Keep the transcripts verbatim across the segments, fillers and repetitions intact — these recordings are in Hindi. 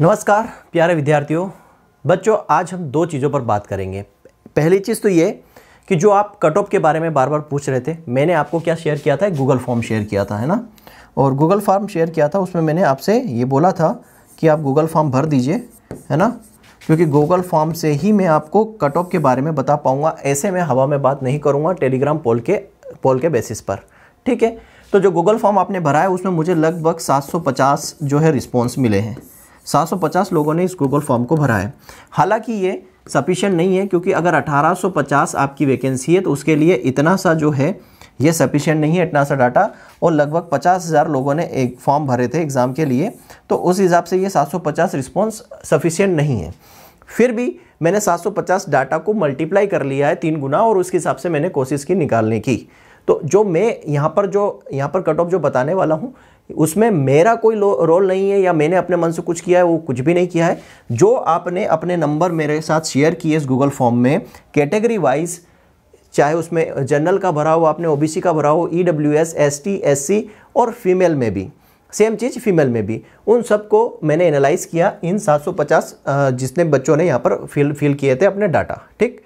नमस्कार प्यारे विद्यार्थियों। बच्चों, आज हम दो चीज़ों पर बात करेंगे। पहली चीज़ तो ये कि जो आप कट ऑफ के बारे में बार बार पूछ रहे थे, मैंने आपको क्या शेयर किया था, गूगल फॉर्म शेयर किया था, है ना। और गूगल फॉर्म शेयर किया था उसमें मैंने आपसे ये बोला था कि आप गूगल फॉर्म भर दीजिए, है ना, क्योंकि गूगल फॉर्म से ही मैं आपको कट ऑफ के बारे में बता पाऊँगा। ऐसे मैं हवा में बात नहीं करूँगा टेलीग्राम पोल के पोल के बेसिस पर, ठीक है। तो जो गूगल फॉर्म आपने भरा है उसमें मुझे लगभग सात सौ पचास जो है रिस्पॉन्स मिले हैं। सात सौ पचास लोगों ने इस गूगल फॉर्म को भरा है। हालांकि ये सफिशिएंट नहीं है, क्योंकि अगर अठारह सौ पचास आपकी वैकेंसी है तो उसके लिए इतना सा जो है ये सफिशिएंट नहीं है, इतना सा डाटा। और लगभग पचास हज़ार लोगों ने एक फॉर्म भरे थे एग्ज़ाम के लिए, तो उस हिसाब से ये सात सौ पचास रिस्पॉन्स सफिशिएंट नहीं है। फिर भी मैंने सात सौ पचास डाटा को मल्टीप्लाई कर लिया है तीन गुना, और उसके हिसाब से मैंने कोशिश की निकालने की। तो जो मैं यहाँ पर जो यहाँ पर कट ऑफ जो बताने वाला हूँ उसमें मेरा कोई रोल नहीं है, या मैंने अपने मन से कुछ किया है, वो कुछ भी नहीं किया है। जो आपने अपने नंबर मेरे साथ शेयर किए इस गूगल फॉर्म में कैटेगरी वाइज, चाहे उसमें जनरल का भरा हो आपने, ओबीसी का भरा हो, ईडब्ल्यूएस, एसटी, एससी, और फीमेल में भी सेम चीज़, फीमेल में भी, उन सबको मैंने एनालाइज़ किया इन सात सौ पचास जितने बच्चों ने यहाँ पर फिल फिल किए थे अपने डाटा, ठीक।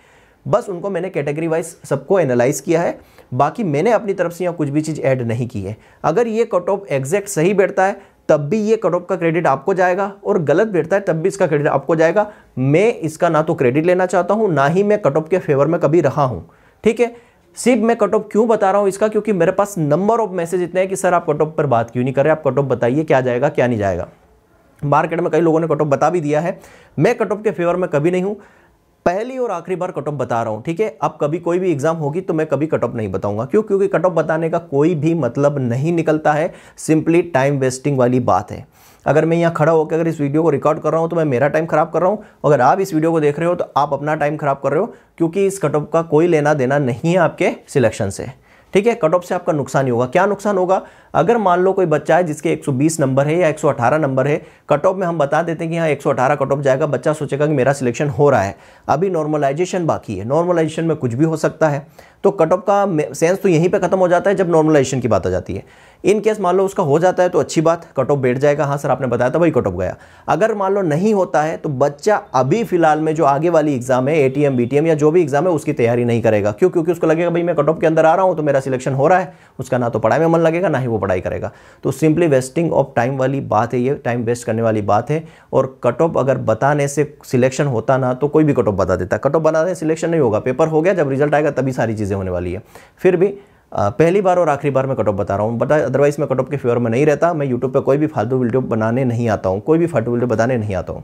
बस उनको मैंने कैटेगरी वाइज सबको एनालाइज़ किया है, बाकी मैंने अपनी तरफ से यहाँ कुछ भी चीज़ ऐड नहीं की है। अगर ये कट ऑफ एग्जैक्ट सही बैठता है तब भी ये कट ऑफ का क्रेडिट आपको जाएगा, और गलत बैठता है तब भी इसका क्रेडिट आपको जाएगा। मैं इसका ना तो क्रेडिट लेना चाहता हूँ, ना ही मैं कट ऑफ के फेवर में कभी रहा हूँ, ठीक है। सिर्फ मैं कट ऑफ क्यों बता रहा हूँ इसका, क्योंकि मेरे पास नंबर ऑफ मैसेज इतने हैं कि सर आप कट ऑफ पर बात क्यों नहीं कर रहे, आप कट ऑफ बताइए क्या जाएगा क्या नहीं जाएगा। मार्केट में कई लोगों ने कट ऑफ बता भी दिया है। मैं कट ऑफ के फेवर में कभी नहीं हूँ, पहली और आखिरी बार कट ऑफ बता रहा हूँ, ठीक है। अब कभी कोई भी एग्जाम होगी तो मैं कभी कट ऑफ नहीं बताऊंगा, क्यों क्योंकि कट ऑफ बताने का कोई भी मतलब नहीं निकलता है, सिंपली टाइम वेस्टिंग वाली बात है। अगर मैं यहाँ खड़ा होकर अगर इस वीडियो को रिकॉर्ड कर रहा हूँ तो मैं मेरा टाइम खराब कर रहा हूँ, अगर आप इस वीडियो को देख रहे हो तो आप अपना टाइम खराब कर रहे हो, क्योंकि इस कट ऑफ का कोई लेना देना नहीं है आपके सिलेक्शन से, ठीक है। कट ऑफ से आपका नुकसान ही होगा। क्या नुकसान होगा? अगर मान लो कोई बच्चा है जिसके एक सौ बीस नंबर है या एक सौ अठारह नंबर है, कट ऑफ में हम बता देते हैं कि हाँ एक सौ अठारह कट ऑफ जाएगा, बच्चा सोचेगा कि मेरा सिलेक्शन हो रहा है। अभी नॉर्मलाइजेशन बाकी है, नॉर्मलाइजेशन में कुछ भी हो सकता है, तो कट ऑफ का सेंस तो यहीं पे खत्म हो जाता है जब नॉर्मलाइजेशन की बात हो जाती है। इन केस मान लो उसका हो जाता है तो अच्छी बात, कट ऑफ बैठ जाएगा, हाँ सर आपने बताया था वही कट ऑफ गया। अगर मान लो नहीं होता है तो बच्चा अभी फिलहाल में जो आगे वाली एग्जाम है, एटीएम, बीटीएम या जो भी एग्जाम है, उसकी तैयारी नहीं करेगा। क्यों? क्योंकि उसको लगेगा भाई मैं कट ऑफ के अंदर आ रहा हूँ तो मेरा सिलेक्शन हो रहा है, उसका ना तो पढ़ाई में मन लगेगा ना ही वो पढ़ाई करेगा। तो सिंपली वेस्टिंग ऑफ टाइम वाली बात है, ये टाइम वेस्ट करने वाली बात है। और कट ऑफ अगर बताने से सिलेक्शन होता ना तो कोई भी कट ऑफ बता देता, कट ऑफ बनाने से सिलेक्शन नहीं होगा। पेपर हो गया, जब रिजल्ट आएगा तभी सारी चीज़ें होने वाली है। फिर भी आ, पहली बार और आखिरी बार मैं कट ऑफ बता रहा हूँ, बट अदरवाइज मैं कट ऑफ के फेवर में नहीं रहता। मैं यूट्यूब पे कोई भी फालतू वीडियो बनाने नहीं आता हूँ, कोई भी फालतू वीडियो बताने नहीं आता हूँ।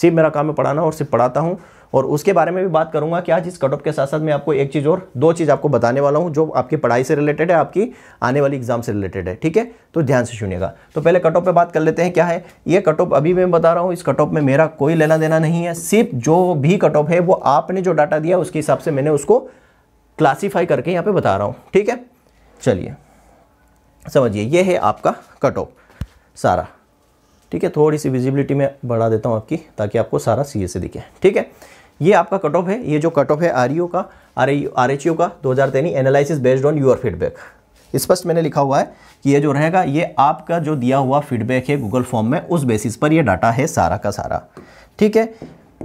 सिर्फ मेरा काम है पढ़ाना और सिर्फ पढ़ाता हूँ, और उसके बारे में भी बात करूँगा कि आज इस कट ऑफ के साथ साथ मैं आपको एक चीज़ और दो चीज़ आपको बताने वाला हूँ जो आपकी पढ़ाई से रिलेटेड है, आपकी आने वाली एग्जाम से रिलेटेड है, ठीक है। तो ध्यान से सुनिएगा। तो पहले कट ऑफ पे बात कर लेते हैं। क्या है ये कट ऑफ? अभी मैं बता रहा हूँ इस कट ऑफ में मेरा कोई लेना देना नहीं है। सिर्फ जो भी कट ऑफ है वो आपने जो डाटा दिया उसके हिसाब से मैंने उसको क्लासीफाई करके यहाँ पे बता रहा हूँ, ठीक है। चलिए समझिए, ये है आपका कट ऑफ सारा, ठीक है। थोड़ी सी विजिबिलिटी में बढ़ा देता हूँ आपकी, ताकि आपको सारा सीधे से दिखे, ठीक है। ये आपका कट ऑफ है। ये जो कट ऑफ है आरईओ का, आरएचओ का दो हज़ार तेईस, analysis based on your feedback. स्पष्ट मैंने लिखा हुआ है कि ये जो रहेगा ये आपका जो दिया हुआ फीडबैक है गूगल फॉर्म में, उस बेसिस पर यह डाटा है सारा का सारा, ठीक है।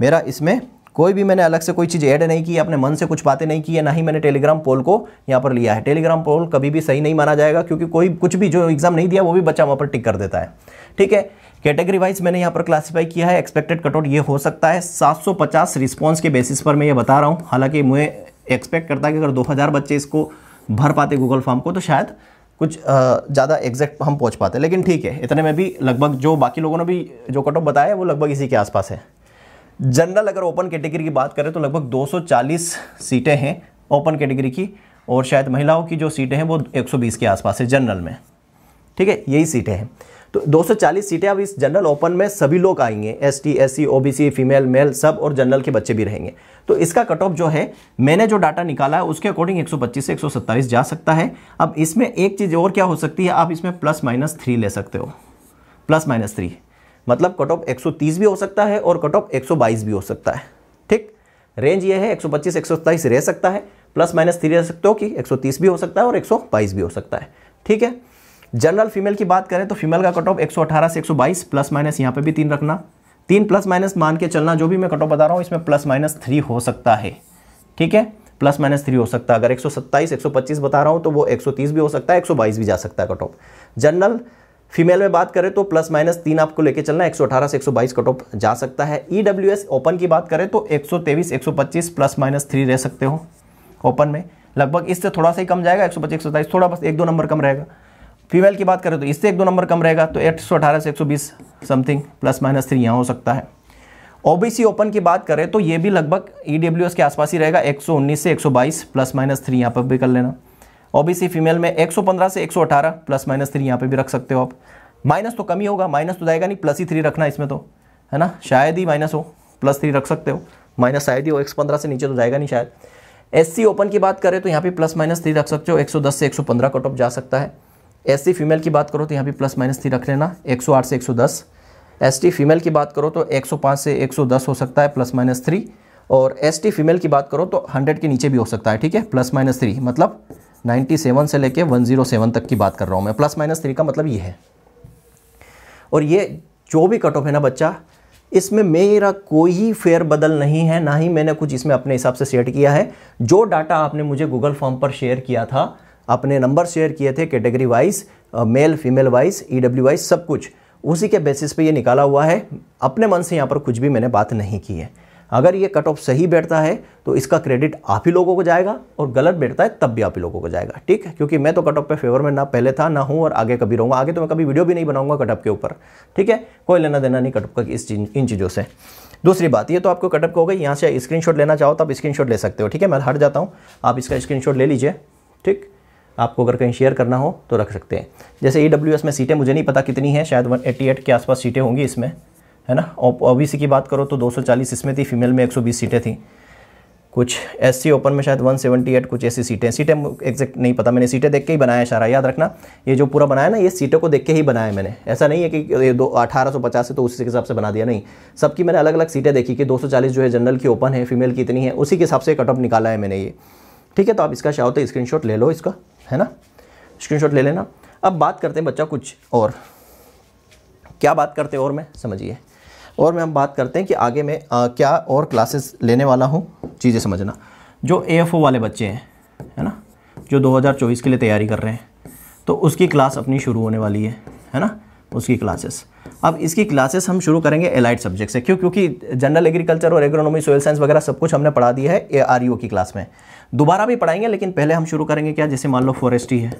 मेरा इसमें कोई भी मैंने अलग से कोई चीज़ ऐड नहीं की, अपने मन से कुछ बातें नहीं की है, ना ही मैंने टेलीग्राम पोल को यहाँ पर लिया है। टेलीग्राम पोल कभी भी सही नहीं माना जाएगा, क्योंकि कोई कुछ भी जो एग्जाम नहीं दिया वो भी बच्चा वहाँ पर टिक कर देता है, ठीक है। कैटेगरी वाइज मैंने यहाँ पर क्लासीफाई किया है। एक्सपेक्टेड कट ऑफ ये हो सकता है। सात सौ पचास रिस्पॉन्स के बेसिस पर मैं ये बता रहा हूँ। हालांकि मैं एक्सपेक्ट करता कि अगर दो हज़ार बच्चे इसको भर पाते गूगल फॉर्म को तो शायद कुछ ज़्यादा एग्जैक्ट हम पहुँच पाते, लेकिन ठीक है, इतने में भी लगभग जो बाकी लोगों ने भी जो कट ऑफ बताया वो लगभग इसी के आसपास है। जनरल अगर ओपन कैटेगरी की बात करें तो लगभग दो सौ चालीस सीटें हैं ओपन कैटेगरी की, और शायद महिलाओं की जो सीटें हैं वो एक सौ बीस के आसपास है जनरल में, ठीक है। यही सीटें हैं, तो दो सौ चालीस सीटें। अब इस जनरल ओपन में सभी लोग आएंगे, S T, S C, O B C, female, male सब, और जनरल के बच्चे भी रहेंगे। तो इसका कट ऑफ जो है मैंने जो डाटा निकाला है उसके अकॉर्डिंग एक सौ पच्चीस से एक सौ सत्ताईस जा सकता है। अब इसमें एक चीज़ और क्या हो सकती है, आप इसमें प्लस माइनस थ्री ले सकते हो। प्लस माइनस थ्री मतलब कट ऑफ एक सौ तीस भी हो सकता है और कट ऑफ एक सौ बाईस भी हो सकता है, ठीक। रेंज ये है एक सौ पच्चीस एक सौ सत्ताईस रह सकता है, प्लस माइनस थ्री रह सकते हो कि एक सौ तीस भी हो सकता है और एक सौ बाईस भी हो सकता है, ठीक है। जनरल फीमेल की बात करें तो फीमेल का कट ऑफ एक सौ अठारह से एक सौ बाईस, प्लस माइनस यहाँ पे भी तीन रखना, तीन प्लस माइनस मान के चलना, जो भी मैं कट ऑफ बता रहा हूँ इसमें प्लस माइनस थ्री हो सकता है, ठीक है, प्लस माइनस थ्री हो सकता है। अगर एक सौ सत्ताईस एक सौ पच्चीस बता रहा हूँ तो वो एक सौ तीस भी हो सकता है, एक सौ बाईस भी जा सकता है कट ऑफ। जनरल फीमेल में बात करें तो प्लस माइनस तीन आपको लेके चलना है, एक सौ अठारह से एक सौ बाईस कट ऑफ जा सकता है। ईडब्ल्यूएस ओपन की बात करें तो एक सौ तेईस एक सौ पच्चीस प्लस माइनस थ्री रह सकते हो ओपन में, लगभग इससे थोड़ा सा ही कम जाएगा, एक सौ पच्चीस एक सौ सत्ताईस थोड़ा बस एक दो नंबर कम रहेगा। फीमेल की बात करें तो इससे एक दो नंबर कम रहेगा, तो एक सौ अठारह से एक सौ बीस समथिंग प्लस माइनस थ्री यहाँ हो सकता है। ओबीसी ओपन की बात करें तो ये भी लगभग ईडब्ल्यूएस के आसपास ही रहेगा, एक सौ उन्नीस से एक सौ बाईस प्लस माइनस थ्री यहाँ पर भी कर लेना। ओबीसी फीमेल में एक सौ पंद्रह से एक सौ अठारह प्लस माइनस थ्री यहाँ पर भी रख सकते हो आप। माइनस तो कम ही होगा, माइनस तो जाएगा नहीं, प्लस ही थ्री रखना इसमें तो, है ना, शायद ही माइनस हो, प्लस थ्री रख सकते हो, माइनस शायद ही हो, एक सौ पंद्रह से नीचे तो जाएगा नहीं शायद। एससी ओपन की बात करें तो यहाँ पे प्लस माइनस थ्री रख सकते हो, एक सौ दस से एक सौ पंद्रह कट ऑफ जा सकता है। एससी फीमेल की बात करो तो यहाँ पे प्लस माइनस थ्री रख लेना, एक सौ आठ से एक सौ दस। एसटी फीमेल की बात करो तो एक सौ पाँच से एक सौ दस हो सकता है प्लस माइनस थ्री, और एसटी फीमेल की बात करो तो हंड्रेड के नीचे भी हो सकता है, ठीक है, प्लस माइनस थ्री, मतलब सत्तानवे से लेके एक सौ सात तक की बात कर रहा हूँ मैं। प्लस माइनस थ्री का मतलब ये है। और ये जो भी कट ऑफ है ना बच्चा, इसमें मेरा कोई फेर बदल नहीं है, ना ही मैंने कुछ इसमें अपने हिसाब से सेट किया है। जो डाटा आपने मुझे गूगल फॉर्म पर शेयर किया था, अपने नंबर शेयर किए थे category wise, male female wise, EW wise, सब कुछ उसी के बेसिस पे ये निकाला हुआ है। अपने मन से यहाँ पर कुछ भी मैंने बात नहीं की है। अगर ये कट ऑफ सही बैठता है तो इसका क्रेडिट आप ही लोगों को जाएगा, और गलत बैठता है तब भी आप ही लोगों को जाएगा, ठीक है, क्योंकि मैं तो कट ऑफ पे फेवर में ना पहले था ना हूँ और आगे कभी रहूँगा। आगे तो मैं कभी वीडियो भी नहीं बनाऊंगा कट ऑफ के ऊपर, ठीक है, कोई लेना देना नहीं कट ऑफ का इस चीज इन चीज़ों से। दूसरी बात, ये तो आपको कट ऑफ का हो गई, यहाँ से स्क्रीनशॉट लेना चाहो तो आप स्क्रीनशॉट ले सकते हो, ठीक है, मैं हट जाता हूँ, आप इसका स्क्रीनशॉट ले लीजिए, ठीक, आपको अगर कहीं शेयर करना हो तो रख सकते हैं। जैसे ईडब्ल्यूएस में सीटें मुझे नहीं पता कितनी है, शायद एक सौ अट्ठासी के आसपास सीटें होंगी इसमें, है ना। ओबीसी की बात करो तो दो सौ चालीस इसमें थी, फीमेल में एक सौ बीस सीटें थी। कुछ एससी ओपन में शायद एक सौ अठहत्तर कुछ ऐसी सीटें सीटें एग्जैक्ट नहीं पता, मैंने सीटें देख के ही बनाया सारा, याद रखना। ये जो पूरा बनाया ना, ये सीटों को देख के ही बनाया मैंने, ऐसा नहीं है कि ये दो अठारह सौ पचास है तो उसी के हिसाब से बना दिया, नहीं, सबकी मैंने अलग अलग सीटें देखी कि दो सौ चालीस जो है जनरल की ओपन है, फीमेल की इतनी है, उसी के हिसाब से कट ऑफ निकाला है मैंने ये, ठीक है। तो आप इसका चाहो तो स्क्रीनशॉट ले लो इसका, है ना, स्क्रीनशॉट ले लेना। अब बात करते हैं बच्चा कुछ और, क्या बात करते हैं और मैं समझिए, और मैं हम बात करते हैं कि आगे मैं आ, क्या और क्लासेस लेने वाला हूँ, चीज़ें समझना। जो एएफओ वाले बच्चे हैं, है ना, जो दो हज़ार चौबीस के लिए तैयारी कर रहे हैं, तो उसकी क्लास अपनी शुरू होने वाली है, है ना, उसकी क्लासेस। अब इसकी क्लासेस हम शुरू करेंगे एलाइड सब्जेक्ट से, क्यों? क्योंकि जनरल एग्रीकल्चर और एग्रोनॉमी, सोयल साइंस वगैरह सब कुछ हमने पढ़ा दिया है ए आर ई ओ की क्लास में, दोबारा भी पढ़ाएंगे, लेकिन पहले हम शुरू करेंगे क्या, जैसे मान लो फॉरेस्ट्री है,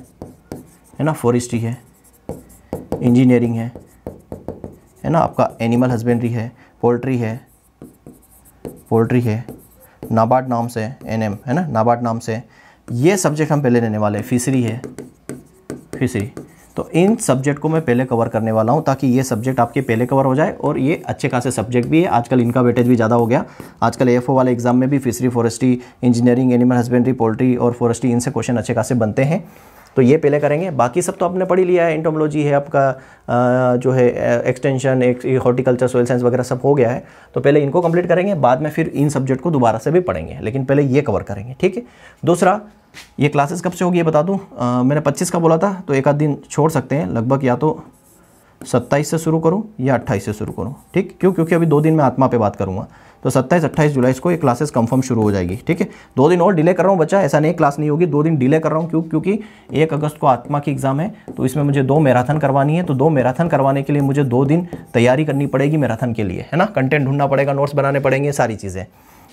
है ना, फॉरेस्ट्री है, इंजीनियरिंग है, है ना, आपका एनिमल हस्बेंड्री है, पोल्ट्री है, पोल्ट्री है, नाबार्ड नाम से एन एम, है ना, नाबार्ड नाम से, ये सब्जेक्ट हम पहले लेने वाले हैं। फिशरी है, फिशरी, तो इन सब्जेक्ट को मैं पहले कवर करने वाला हूँ, ताकि ये सब्जेक्ट आपके पहले कवर हो जाए, और ये अच्छे खासे सब्जेक्ट भी है, आजकल इनका वेटेज भी ज़्यादा हो गया। आजकल एएफओ वाले एग्जाम में भी fishery, forestry, engineering, animal husbandry, poultry और फॉरेस्ट्री, इनसे क्वेश्चन अच्छे खासे बनते हैं, तो ये पहले करेंगे। बाकी सब तो आपने पढ़ ही लिया है, एंटोमोलॉजी है आपका, जो है एक्सटेंशन, एक हॉर्टिकल्चर, सोयल साइंस वगैरह सब हो गया है, तो पहले इनको कंप्लीट करेंगे, बाद में फिर इन सब्जेक्ट को दोबारा से भी पढ़ेंगे, लेकिन पहले ये कवर करेंगे, ठीक है। दूसरा, ये क्लासेस कब से होगी ये बता दूं, आ, मैंने पच्चीस का बोला था, तो एक आध दिन छोड़ सकते हैं, लगभग या तो सत्ताईस से शुरू करूं या अट्ठाईस से शुरू करूं, ठीक, क्यों? क्योंकि अभी दो दिन मैं आत्मा पे बात करूंगा, तो सत्ताईस अट्ठाईस जुलाई को ये क्लासेस कंफर्म शुरू हो जाएगी, ठीक है। दो दिन और डिले कर रहा हूँ बच्चा, ऐसा नहीं क्लास नहीं होगी, दो दिन डिले कर रहा हूँ क्यों क्योंकि एक अगस्त को आत्मा की एग्ज़ाम है, तो इसमें मुझे दो मैराथन करवानी है, तो दो मैराथन करवाने के लिए मुझे दो दिन तैयारी करनी पड़ेगी मैराथन के लिए, है ना, कंटेंट ढूंढना पड़ेगा, नोट्स बनाने पड़ेंगे, सारी चीज़ें,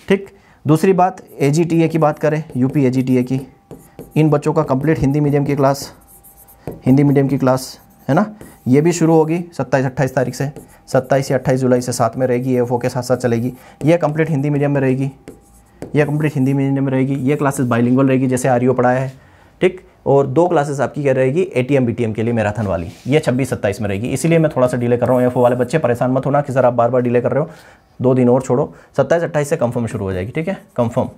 ठीक। दूसरी बात, एजीटीए की बात करें, यूपी एजीटीए की, इन बच्चों का कंप्लीट हिंदी मीडियम की क्लास, हिंदी मीडियम की क्लास, है ना, ये भी शुरू होगी सत्ताईस अट्ठाईस तारीख से, सत्ताईस या अट्ठाईस जुलाई से साथ में रहेगी, एएफओ के साथ साथ चलेगी, ये कंप्लीट हिंदी मीडियम में रहेगी, ये कंप्लीट हिंदी मीडियम में रहेगी, ये क्लासेस बाइलिंगुअल रहेगी जैसे आरईओ पढ़ाया है, ठीक। और दो क्लासेस आपकी क्या रहेगी, एटीएम बीटीएम के लिए मैराथन वाली, ये छब्बीस सत्ताईस में रहेगी, इसीलिए मैं थोड़ा सा डिले कर रहा हूँ। एएफओ वाले बच्चे परेशान मत होना कि सर आप बार बार डिले कर रहे हो, दो दिन और छोड़ो, सत्ताईस अट्ठाईस से कंफर्म शुरू हो जाएगी, ठीक है, कंफर्म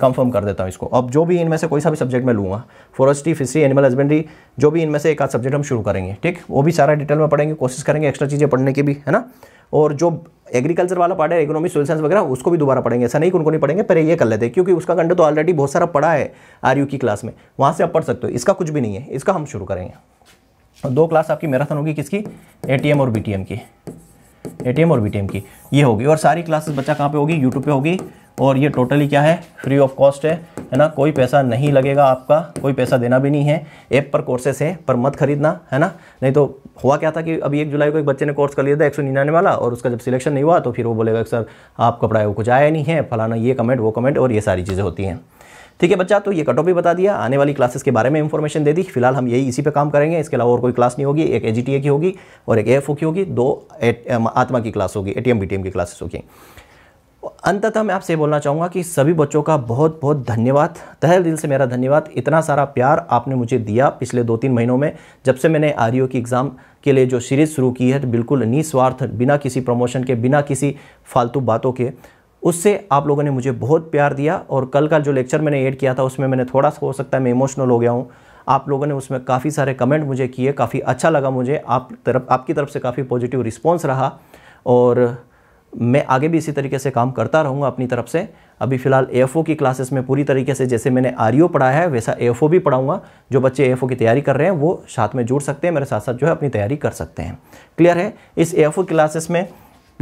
कंफर्म कर देता हूँ इसको। अब जो भी इनमें से कोई सा भी सब्जेक्ट मैं लूँगा, फॉरेस्ट्री, फिशरी, एनिमल हस्बेंड्री, जो भी इनमें से एक आध सब्जेक्ट हम शुरू करेंगे, ठीक, वो भी सारा डिटेल में पढ़ेंगे, कोशिश करेंगे एक्स्ट्रा चीज़ें पढ़ने की भी, है ना। और जो एग्रीकल्चर वाला पार्ट है, इकोनॉमी, सोशल साइंस वगैरह, उसको भी दोबारा पढ़ेंगे, ऐसा नहीं कि उनको नहीं पढ़ेंगे, पर ये कर लेते हैं क्योंकि उसका कंटेंट तो ऑलरेडी बहुत सारा पढ़ा है आरयू की क्लास में, वहाँ से आप पढ़ सकते हो, इसका कुछ भी नहीं है, इसका हम शुरू करेंगे। दो क्लास आपकी मैराथन होगी, किसकी, एटीएम और बीटीएम की, एटीएम और बीटीएम की ये होगी। और सारी क्लासेस बच्चा कहाँ पे होगी, यूट्यूब पे होगी। और ये टोटली क्या है, फ्री ऑफ कॉस्ट है, है ना, कोई पैसा नहीं लगेगा आपका, कोई पैसा देना भी नहीं है। ऐप पर कोर्सेस है पर मत खरीदना, है ना। नहीं तो हुआ क्या था कि अभी एक जुलाई को एक बच्चे ने कोर्स कर लिया था एक सौ निन्यानवे वाला, और उसका जब सिलेक्शन नहीं हुआ तो फिर वो बोलेगा सर आपका पढ़ाया वो कुछ आया नहीं है, फलाना ये कमेंट वो कमेंट, और ये सारी चीज़ें होती हैं। ठीक है बच्चा, तो ये कट ऑफ भी बता दिया, आने वाली क्लासेस के बारे में इंफॉर्मेशन दे दी। फिलहाल हम यही इसी पे काम करेंगे, इसके अलावा और कोई क्लास नहीं होगी। एक एजीटीए की होगी और एक एएफओ की होगी, दो आत्मा की क्लास होगी, एटीएम बीटीएम की क्लासेस होगी। अंततः मैं आपसे बोलना चाहूँगा कि सभी बच्चों का बहुत बहुत धन्यवाद, तहे दिल से मेरा धन्यवाद। इतना सारा प्यार आपने मुझे दिया पिछले दो तीन महीनों में, जब से मैंने आरईओ की एग्ज़ाम के लिए जो सीरीज़ शुरू की है, तो बिल्कुल निस्वार्थ, बिना किसी प्रमोशन के, बिना किसी फालतू बातों के, उससे आप लोगों ने मुझे बहुत प्यार दिया। और कल का जो लेक्चर मैंने ऐड किया था उसमें मैंने थोड़ा सा, हो सकता है मैं इमोशनल हो गया हूँ, आप लोगों ने उसमें काफ़ी सारे कमेंट मुझे किए, काफ़ी अच्छा लगा मुझे, आप तरफ आपकी तरफ से काफ़ी पॉजिटिव रिस्पॉन्स रहा। और मैं आगे भी इसी तरीके से काम करता रहूँगा अपनी तरफ से। अभी फ़िलहाल एएफओ की क्लासेस में पूरी तरीके से जैसे मैंने आरईओ पढ़ाया है वैसा एएफओ भी पढ़ाऊँगा। जो बच्चे एएफओ की तैयारी कर रहे हैं वो साथ में जुड़ सकते हैं, मेरे साथ साथ जो है अपनी तैयारी कर सकते हैं। क्लियर है। इस एएफओ क्लासेस में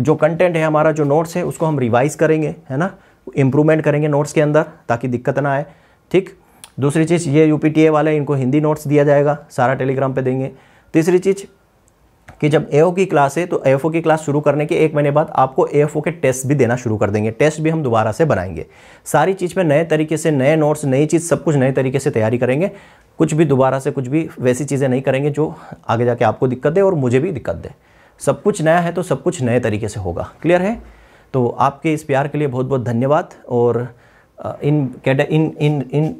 जो कंटेंट है हमारा, जो नोट्स है, उसको हम रिवाइज करेंगे, है ना, इम्प्रूवमेंट करेंगे नोट्स के अंदर, ताकि दिक्कत ना आए। ठीक। दूसरी चीज़, ये यूपीटीए वाले, इनको हिंदी नोट्स दिया जाएगा, सारा टेलीग्राम पे देंगे। तीसरी चीज़ कि जब एओ की क्लास है तो एएफओ की क्लास शुरू करने के एक महीने बाद आपको एएफओ के टेस्ट भी देना शुरू कर देंगे, टेस्ट भी हम दोबारा से बनाएंगे। सारी चीज़ में नए तरीके से, नए नोट्स, नई चीज़, सब कुछ नए तरीके से तैयारी करेंगे। कुछ भी दोबारा से कुछ भी वैसी चीज़ें नहीं करेंगे जो आगे जाके आपको दिक्कत दे और मुझे भी दिक्कत दे। सब कुछ नया है तो सब कुछ नए तरीके से होगा। क्लियर है। तो आपके इस प्यार के लिए बहुत बहुत धन्यवाद। और इन कैडर इन इन इन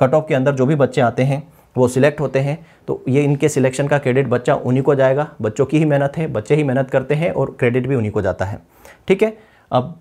कट ऑफ के अंदर जो भी बच्चे आते हैं वो सिलेक्ट होते हैं, तो ये इनके सिलेक्शन का क्रेडिट बच्चा उन्हीं को जाएगा। बच्चों की ही मेहनत है, बच्चे ही मेहनत करते हैं और क्रेडिट भी उन्हीं को जाता है। ठीक है। अब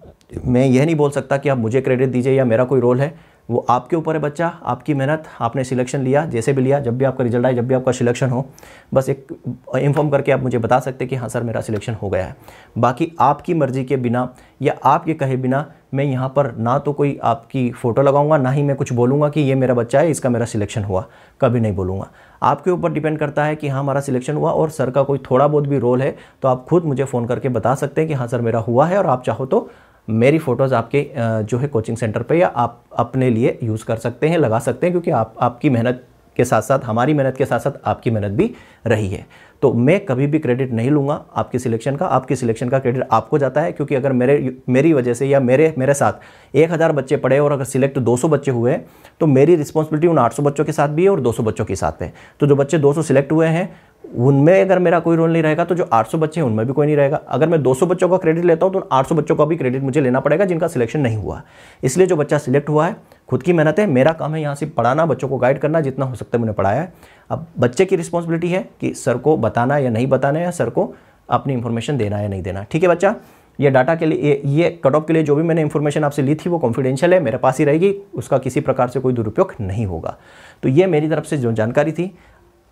मैं यह नहीं बोल सकता कि आप मुझे क्रेडिट दीजिए या मेरा कोई रोल है, वो आपके ऊपर है बच्चा, आपकी मेहनत, आपने सिलेक्शन लिया, जैसे भी लिया, जब भी आपका रिजल्ट आए, जब भी आपका सिलेक्शन हो, बस एक इन्फॉर्म करके आप मुझे बता सकते कि हाँ सर मेरा सिलेक्शन हो गया है। बाकी आपकी मर्ज़ी के बिना या आपके कहे बिना मैं यहाँ पर ना तो कोई आपकी फ़ोटो लगाऊंगा, ना ही मैं कुछ बोलूँगा कि ये मेरा बच्चा है, इसका मेरा सिलेक्शन हुआ, कभी नहीं बोलूँगा। आपके ऊपर डिपेंड करता है कि हाँ हमारा सिलेक्शन हुआ और सर का कोई थोड़ा बहुत भी रोल है तो आप खुद मुझे फ़ोन करके बता सकते हैं कि हाँ सर मेरा हुआ है। और आप चाहो तो मेरी फ़ोटोज़ आपके जो है कोचिंग सेंटर पे या आप अपने लिए यूज़ कर सकते हैं, लगा सकते हैं, क्योंकि आप आपकी मेहनत के साथ साथ, हमारी मेहनत के साथ साथ आपकी मेहनत भी रही है। तो मैं कभी भी क्रेडिट नहीं लूँगा आपके सिलेक्शन का, आपके सिलेक्शन का क्रेडिट आपको जाता है। क्योंकि अगर मेरे मेरी वजह से या मेरे मेरे साथ एक हज़ार बच्चे पढ़े और अगर सिलेक्ट दो सौ बच्चे हुए तो मेरी रिस्पॉन्सिबिलिटी उन आठ सौ बच्चों के साथ भी है और दो सौ बच्चों के साथ है। तो जो बच्चे दो सौ सिलेक्ट हुए हैं उनमें अगर मेरा कोई रोल नहीं रहेगा तो जो आठ सौ बच्चे हैं उनमें भी कोई नहीं रहेगा। अगर मैं दो सौ बच्चों का क्रेडिट लेता हूँ तो आठ सौ बच्चों का भी क्रेडिट मुझे लेना पड़ेगा जिनका सिलेक्शन नहीं हुआ। इसलिए जो बच्चा सिलेक्ट हुआ है खुद की मेहनत है, मेरा काम है यहाँ से पढ़ाना, बच्चों को गाइड करना, जितना हो सकता है मैंने पढ़ाया है। अब बच्चे की रिस्पॉन्सिबिलिटी है कि सर को बताना या नहीं बताना है, सर को अपनी इन्फॉर्मेशन देना या नहीं देना। ठीक है बच्चा। ये डाटा के लिए, ये कट ऑफ के लिए जो भी मैंने इन्फॉर्मेशन आपसे ली थी वो कॉन्फिडेंशियल है, मेरे पास ही रहेगी, उसका किसी प्रकार से कोई दुरुपयोग नहीं होगा। तो ये मेरी तरफ से जो जानकारी थी।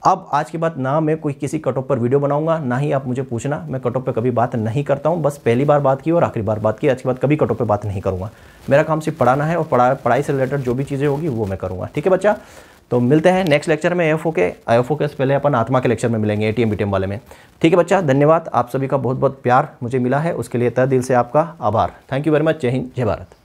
अब आज के बाद ना मैं कोई किसी कट ऑफ पर वीडियो बनाऊंगा, ना ही आप मुझे पूछना, मैं कट ऑफ पर कभी बात नहीं करता हूं। बस पहली बार बात की और आखिरी बार बात की, आज के बाद कभी कट ऑफ पर बात नहीं करूंगा। मेरा काम सिर्फ पढ़ाना है और पढ़ा पढ़ाई से रिलेटेड जो भी चीज़ें होगी वो मैं करूंगा। ठीक है बच्चा। तो मिलते हैं नेक्स्ट लेक्चर में, एएफओ के एएफओ के पहले अपन आत्मा के लेक्चर में मिलेंगे, एटीएम बीटीएम वाले में। ठीक है बच्चा। धन्यवाद, आप सभी का बहुत बहुत प्यार मुझे मिला है, उसके लिए तहे दिल से आपका आभार। Thank you very much. जय हिंद, जय भारत।